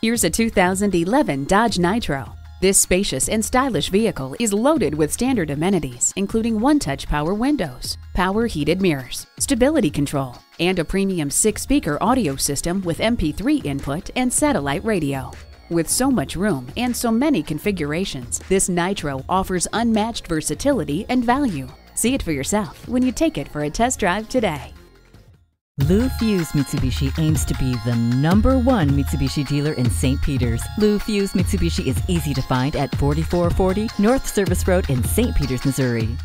Here's a 2011 Dodge Nitro. This spacious and stylish vehicle is loaded with standard amenities, including one-touch power windows, power heated mirrors, stability control, and a premium 6-speaker audio system with MP3 input and satellite radio. With so much room and so many configurations, this Nitro offers unmatched versatility and value. See it for yourself when you take it for a test drive today. Lou Fusz Mitsubishi aims to be the #1 Mitsubishi dealer in Saint Peters. Lou Fusz Mitsubishi is easy to find at 4440 North Service Road in Saint Peters, Missouri.